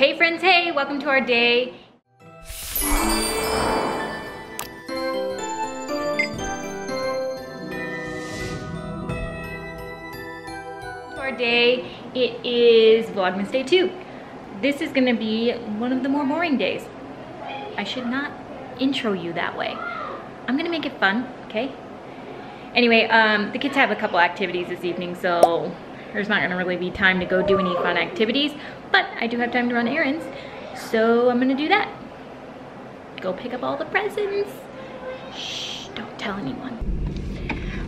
Hey friends, hey, welcome to our day. It is Vlogmas day 2. This is gonna be one of the more boring days. I should not intro you that way. I'm gonna make it fun, okay? Anyway, the kids have a couple activities this evening, so there's not gonna really be time to go do any fun activities, but I do have time to run errands, so I'm gonna do that. Go pick up all the presents. Shh, don't tell anyone.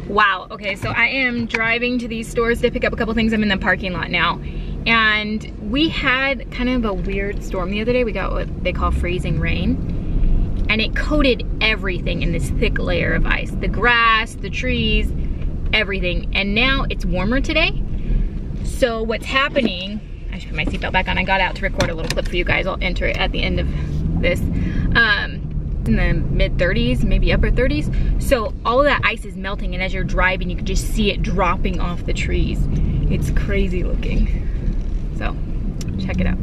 Wow, okay, so I am driving to these stores to pick up a couple things. I'm in the parking lot now. And we had kind of a weird storm the other day. We got what they call freezing rain. And it coated everything in this thick layer of ice. The grass, the trees, everything. And now it's warmer today. So what's happening, I should put my seatbelt back on. I got out to record a little clip for you guys. I'll enter it at the end of this. In the mid 30s, maybe upper 30s. So all of that ice is melting, and as you're driving, you can just see it dropping off the trees. It's crazy looking. So check it out.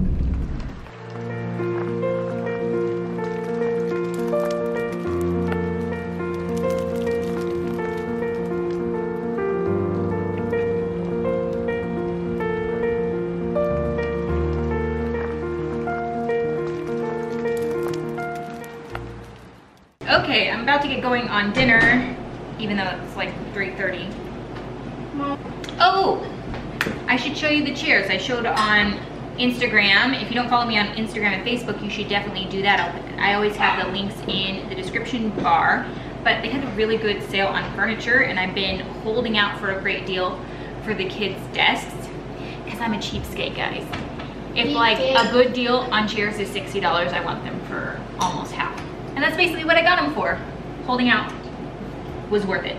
Okay, I'm about to get going on dinner, even though it's like 3:30. Oh, I should show you the chairs I showed on Instagram. If you don't follow me on Instagram and Facebook, you should definitely do that. I always have the links in the description bar, but they had a really good sale on furniture, and I've been holding out for a great deal for the kids' desks, because I'm a cheapskate, guys. If like a good deal on chairs is $60, I want them for almost half. And that's basically what I got them for. Holding out was worth it,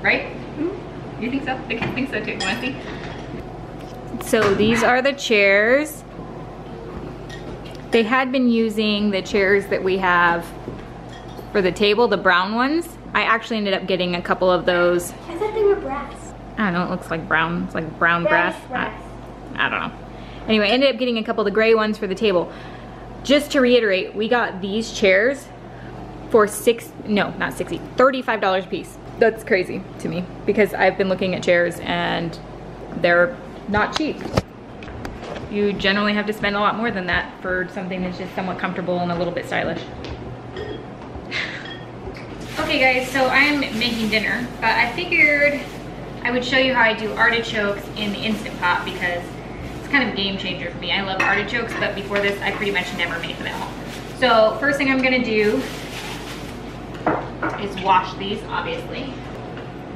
right? Mm-hmm. You think so? The kids think so too. Want to see? So these are the chairs. They had been using the chairs that we have for the table, the brown ones. I actually ended up getting a couple of those. I thought they were brass. I don't know. It looks like brown. It's like brown brass. I don't know. Anyway, I ended up getting a couple of the gray ones for the table. Just to reiterate, we got these chairs for $35 a piece. That's crazy to me because I've been looking at chairs and they're not cheap. You generally have to spend a lot more than that for something that's just somewhat comfortable and a little bit stylish. Okay guys, so I am making dinner, but I figured I would show you how I do artichokes in the Instant Pot because kind of game changer for me. I love artichokes, but before this I pretty much never made them at all. So first thing I'm gonna do is wash these, obviously.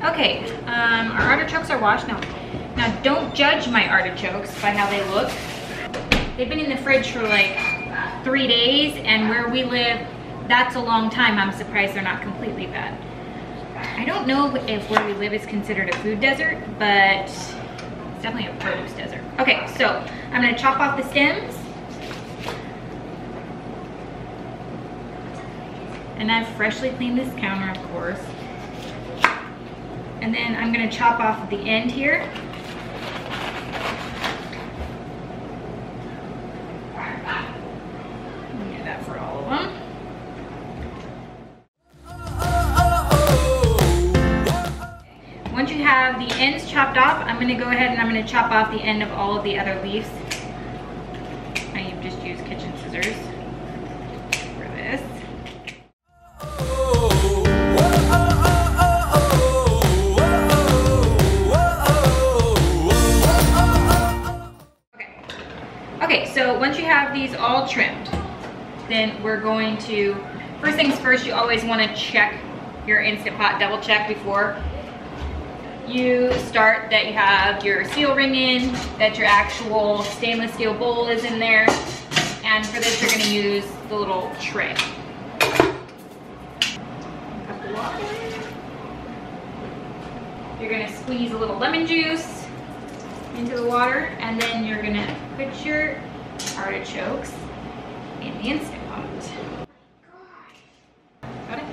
Okay, our artichokes are washed now. Now don't judge my artichokes by how they look. They've been in the fridge for like 3 days, and where we live, that's a long time. I'm surprised they're not completely bad. I don't know if where we live is considered a food desert, but it's definitely a produce desert. Okay, so I'm gonna chop off the stems. And I've freshly cleaned this counter, of course. And then I'm gonna chop off the end here. I'm gonna do that for all of them. Once you have the ends chopped off, I'm going to go ahead and I'm going to chop off the end of all of the other leaves. I just used kitchen scissors for this. Okay, so once you have these all trimmed, then we're going to, first things first, you always want to check your Instant Pot, double check before you start that you have your seal ring in, that your actual stainless steel bowl is in there, and for this you're going to use the little tray. You're going to squeeze a little lemon juice into the water, and then you're going to put your artichokes in the Instant Pot. Got it?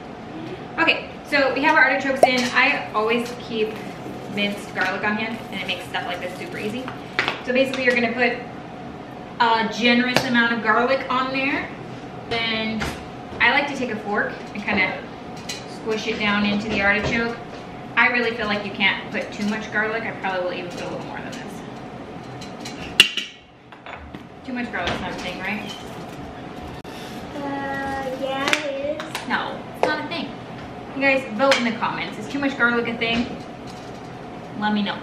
Okay, so we have our artichokes in. I always keep minced garlic on hand, and it makes stuff like this super easy. So basically you're gonna put a generous amount of garlic on there. Then I like to take a fork and kind of squish it down into the artichoke. I really feel like you can't put too much garlic. I probably will even put a little more than this. Too much garlic's not a thing, right? Yeah, it is. No, it's not a thing. You guys, vote in the comments. Is too much garlic a thing? Let me know.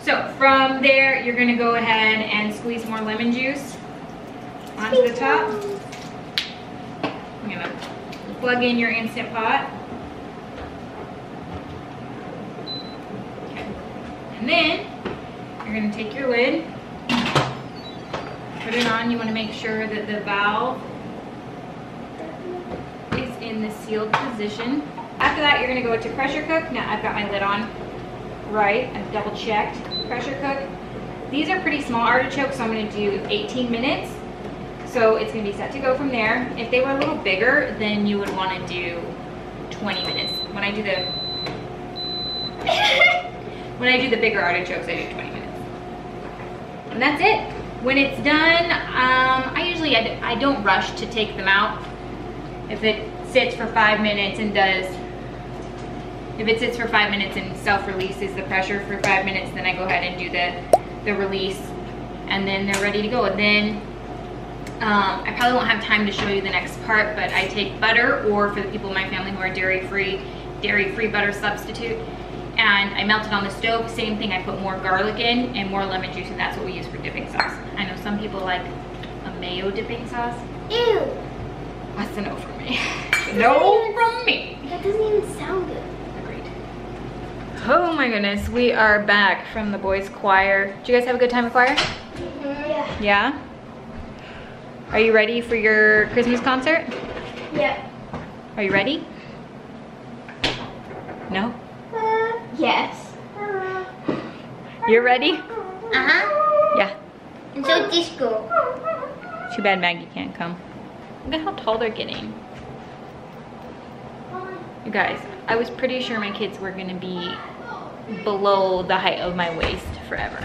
So from there, you're gonna go ahead and squeeze more lemon juice onto the top. I'm gonna plug in your Instant Pot. And then you're going to take your lid, put it on. You want to make sure that the valve is in the sealed position. After that, you're going to go to pressure cook. Now I've got my lid on, right? I've double checked. Pressure cook. These are pretty small artichokes, so I'm going to do 18 minutes. So it's going to be set to go from there. If they were a little bigger, then you would want to do 20 minutes. When I do the... When I do the bigger artichokes, I do 20 minutes. And that's it. When it's done, I don't rush to take them out. If it sits for 5 minutes and self-releases the pressure for 5 minutes, then I go ahead and do the release, and then they're ready to go. And then I probably won't have time to show you the next part, but I take butter, or for the people in my family who are dairy-free butter substitute. And I melt it on the stove. Same thing, I put more garlic in and more lemon juice, and that's what we use for dipping sauce. I know some people like a mayo dipping sauce. Ew. That's a no from me. No from me. That doesn't even sound good. Agreed. Oh my goodness, we are back from the boys' choir. Did you guys have a good time at choir? Yeah. Yeah? Are you ready for your Christmas concert? Yeah. Are you ready? No? Yes. You're ready? Uh-huh. Yeah. And so disco. Too bad Maggie can't come. Look at how tall they're getting. You guys, I was pretty sure my kids were gonna be below the height of my waist forever.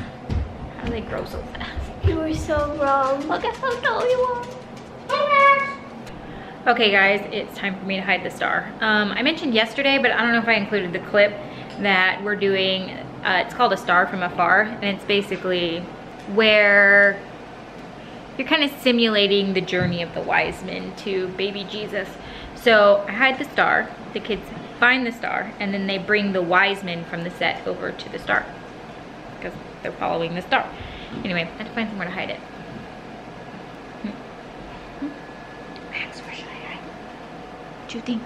How do they grow so fast? You were so wrong. Look at how tall you are. Okay guys, it's time for me to hide the star. I mentioned yesterday, but I don't know if I included the clip, that we're doing, it's called A Star From Afar, and it's basically where you're kind of simulating the journey of the wise men to baby Jesus. So I hide the star, the kids find the star, and then they bring the wise men from the set over to the star, because they're following the star. Anyway, I had to find somewhere to hide it. Max, where should I hide it? What do you think?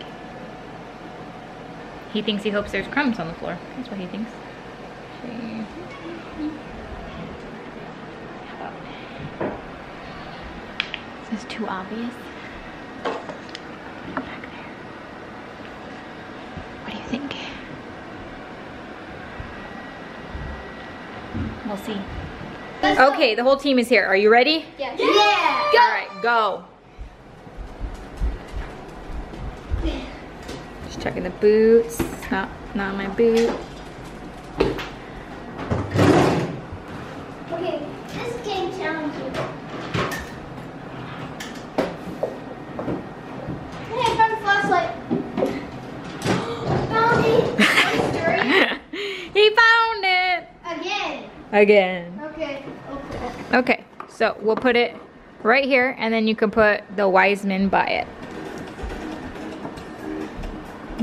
He thinks, he hopes there's crumbs on the floor. That's what he thinks. Is this too obvious? Back there. What do you think? We'll see. Okay, the whole team is here. Are you ready? Yes. Yeah. Yeah. All right, go. Checking the boots. Not my boot. Okay, this game challenging. Hey, I found a flashlight. Found it. He found it. Again. Okay. So we'll put it right here, and then you can put the wise men by it.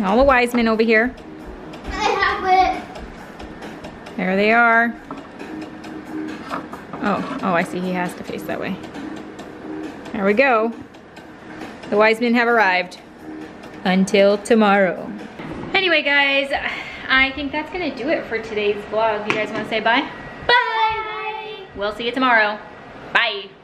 All the wise men over here. I have it. There they are. Oh, I see. He has to face that way. There we go. The wise men have arrived. Until tomorrow. Anyway, guys, I think that's going to do it for today's vlog. You guys want to say bye? Bye! We'll see you tomorrow. Bye!